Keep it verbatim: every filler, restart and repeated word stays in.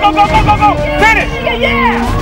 go, go, go, go, go! Finish! Yeah, yeah!